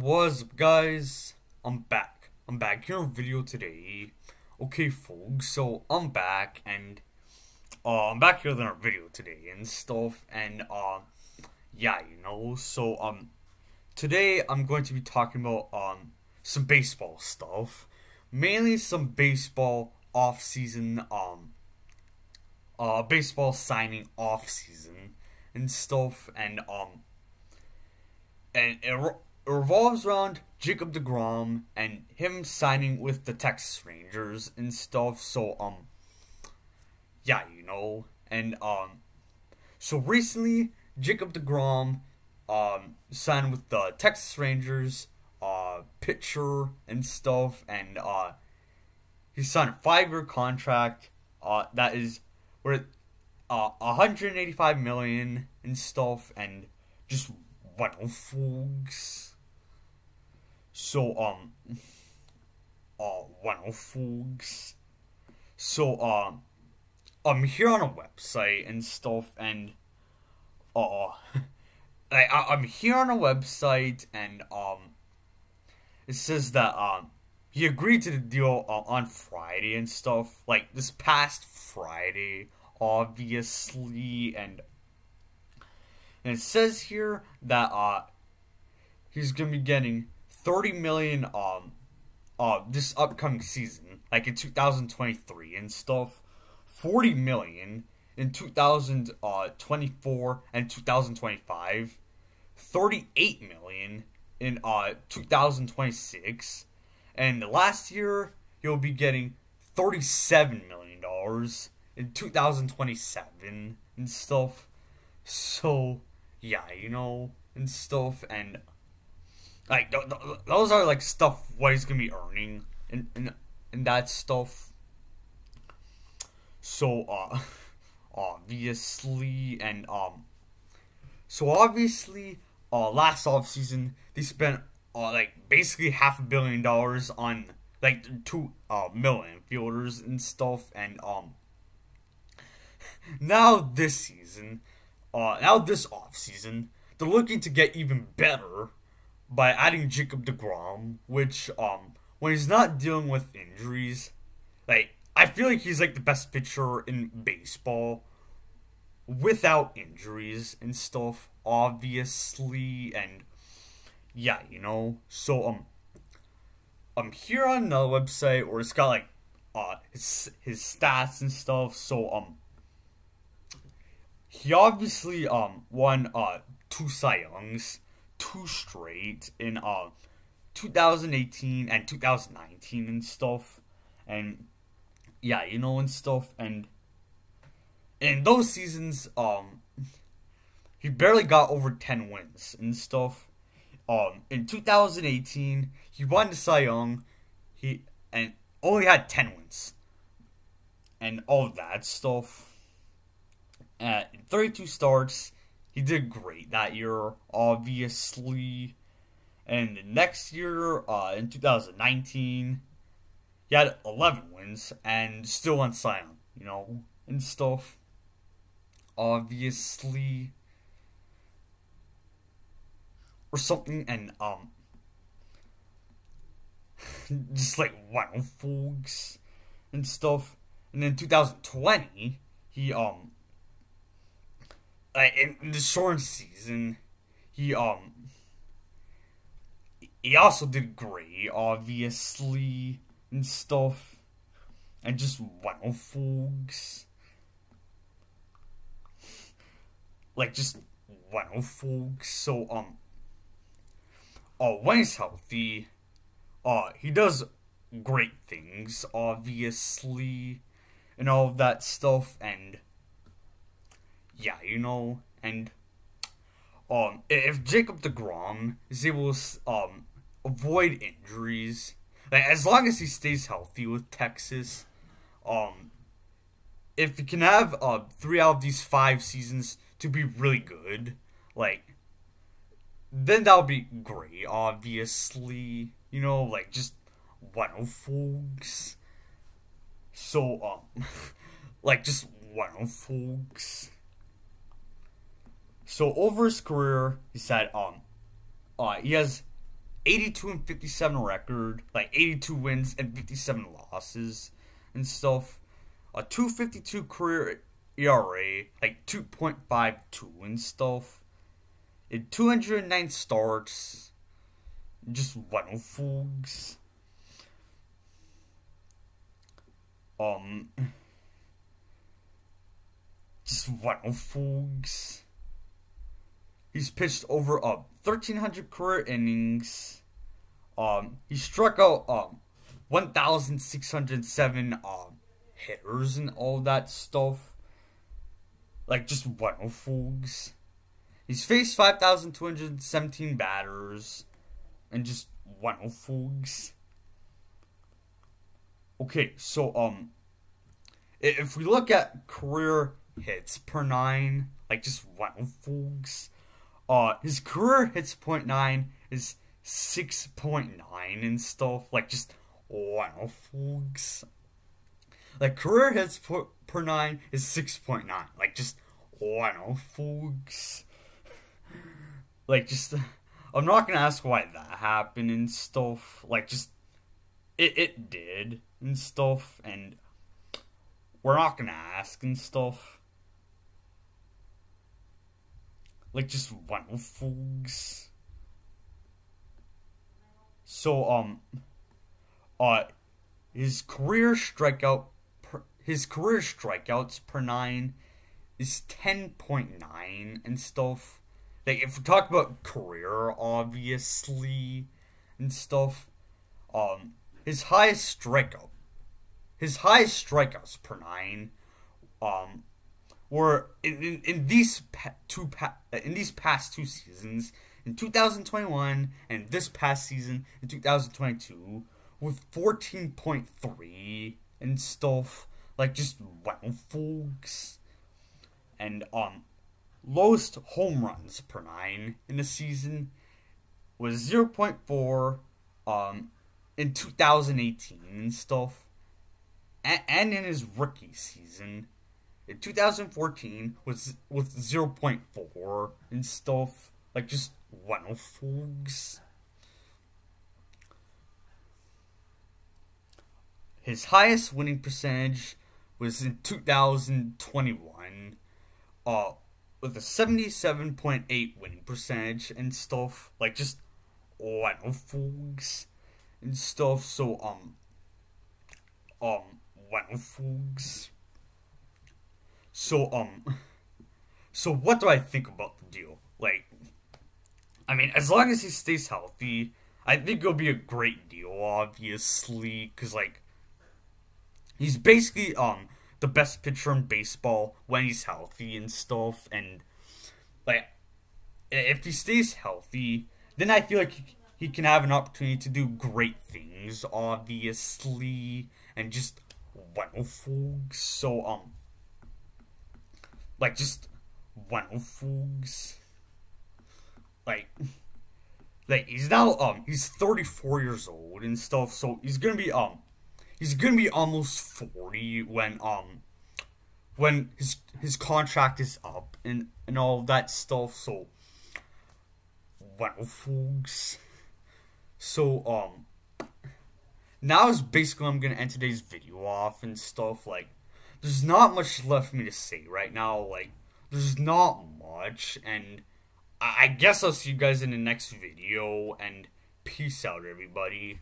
What's up, guys? I'm back here in a video today. Okay folks, so I'm back and I'm back here in a video today and stuff, and yeah, you know, so today I'm going to be talking about some baseball stuff, mainly some baseball off-season, baseball signing off-season and stuff, and it revolves around Jacob DeGrom and him signing with the Texas Rangers and stuff. So, yeah, you know, and, so recently, Jacob DeGrom, signed with the Texas Rangers, pitcher and stuff, and, he signed a 5-year contract, that is worth, $185 million and stuff, and just, what, folks? So, well, folks, so, I'm here on a website and stuff, and, like, I'm here on a website, and, it says that, he agreed to the deal, on Friday and stuff, like, this past Friday, obviously, and it says here that, he's gonna be getting $30 million this upcoming season, like in 2023 and stuff, $40 million in 2024 and 2025, $38 million in 2026, and last year he'll be getting $37 million in 2027 and stuff. So yeah, you know, and stuff, and like, those are, like, stuff what he's gonna be earning, and that stuff. So, obviously, and, so obviously, last offseason, they spent, like, basically $500 million on, like, two, middle infielders and stuff, and, now this season, now this offseason, they're looking to get even better by adding Jacob DeGrom, which, when he's not dealing with injuries, like, I feel like he's, like, the best pitcher in baseball without injuries and stuff, obviously, and, yeah, you know, so, I'm here on another website where it's got, like, his stats and stuff, so, he obviously, won, 2 Cy Youngs, 2 straight in 2018 and 2019 and stuff, and yeah, you know, and stuff, and in those seasons he barely got over 10 wins and stuff. In 2018 he won the Cy Young, and only had 10 wins and all that stuff. At 32 starts, he did great that year, obviously. And the next year, in 2019, he had 11 wins and still on Cy Young, you know, and stuff, obviously, or something. And just like, wow, folks, and stuff. And in 2020, he in the short season, he also did great, obviously, and stuff, and just, wow, folks, like, just, wow, folks. So, when he's healthy, he does great things, obviously, and all of that stuff, and yeah, you know, and, if Jacob DeGrom is able to, avoid injuries, like, as long as he stays healthy with Texas, if he can have, 3 out of these 5 seasons to be really good, like, then that'll be great, obviously, you know, like, just, wow, folks. So, like, just, wow, folks. So over his career, he said, he has 82-57 record, like 82 wins and 57 losses and stuff. A 2.52 career ERA, like 2.52 and stuff. In 209 starts, just 1 fugs. Just 1 fugs. He's pitched over 1,300 career innings. He struck out 1,607 hitters and all that stuff. Like just 1 fugs. He's faced 5,217 batters and just 1 fugs. Okay, so if we look at career hits per 9, like just 1 fugs. His career hits .9 is 6.9 and stuff, like just 1 fugs. Like career hits per 9 is 6.9, like just 1 fugs. Like just, I'm not gonna ask why that happened and stuff. Like just, it did and stuff, and we're not gonna ask and stuff. Like just 1 fugs. So his career strikeouts per 9 is 10.9 and stuff. Like if we talk about career, obviously, and stuff. His highest strikeouts per 9, were in these past two seasons, in 2021 and this past season in 2022, with 14.3 and stuff, like just 1 fugs. And lowest home runs per 9 in the season was 0.4 in 2018 and stuff, and in his rookie season in 2014 was with 0.4 and stuff, like just 1 fugs. His highest winning percentage was in 2021 with a 77.8 winning percentage and stuff, like just 1 fugs and stuff. So 1 fugs. So so what do I think about the deal? Like, I mean, as long as he stays healthy, I think it'll be a great deal, obviously, because like he's basically the best pitcher in baseball when he's healthy and stuff. And like if he stays healthy, then I feel like he can have an opportunity to do great things, obviously, and just 1 fugs. So like just 1 fugs. Like he's now he's 34 years old and stuff, so he's gonna be almost 40 when his contract is up and all that stuff. So 1 fugs. So now is basically I'm gonna end today's video off and stuff. Like there's not much left for me to say right now. Like there's not much, and I guess I'll see you guys in the next video, and peace out, everybody.